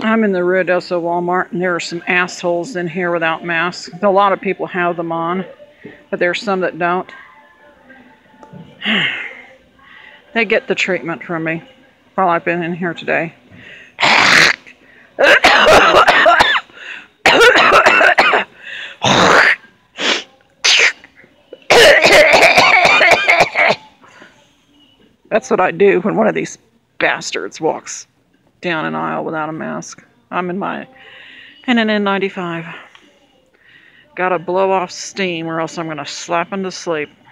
I'm in the Ruidoso Walmart, and there are some assholes in here without masks. A lot of people have them on, but there are some that don't. They get the treatment from me while I've been in here today. That's what I do when one of these bastards walks down an aisle without a mask. I'm in an N95. Gotta blow off steam or else I'm gonna slap him to sleep.